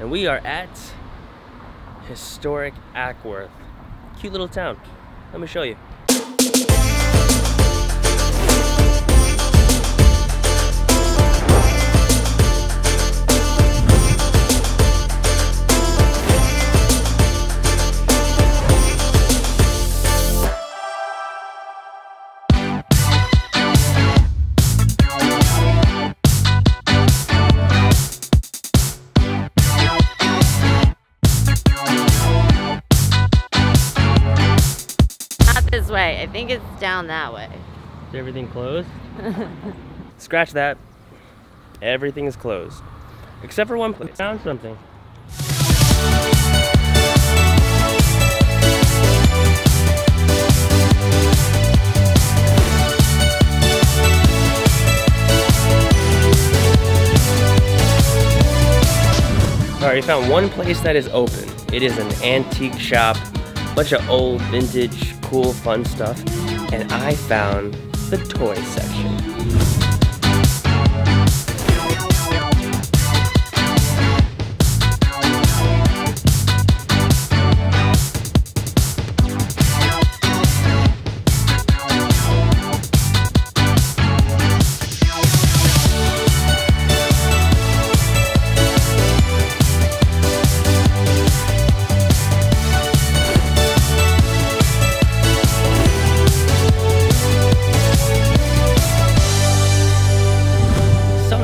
And we are at historic Ackworth. Cute little town. Let me show you. This way. I think it's down that way. Is everything closed? Scratch that. Everything is closed. Except for one place. I found something. Alright, we found one place that is open. It is an antique shop. Bunch of old, vintage, cool, fun stuff, and I found the toy section.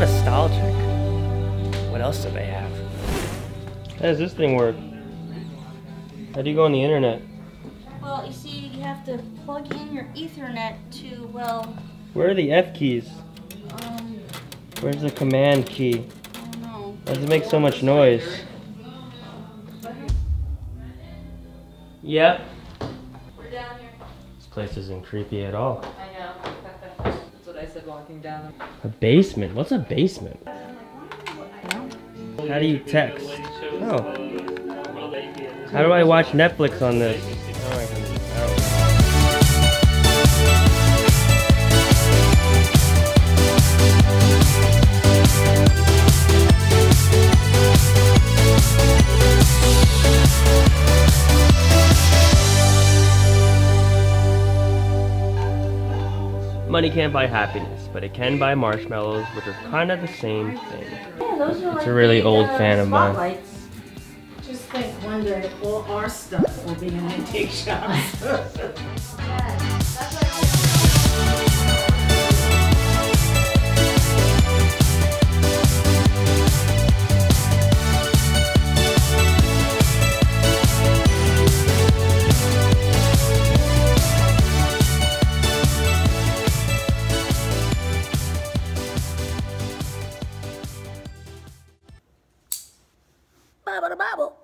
Nostalgic. What else do they have? How does this thing work? How do you go on the internet? Well, you see, you have to plug in your Ethernet to, well... Where are the F keys? Where's the command key? I don't know. Why does it make so much noise? Yep. We're down here. This place isn't creepy at all. I know. I said walking down a basement. What's a basement? How do you text? Oh. How do I watch Netflix on this? Money can't buy happiness, but it can buy marshmallows, which are kind of the same thing. Yeah, those are like a really old fan of mine. Just think one day all our stuff will be in antique shops. Bobble to bobble.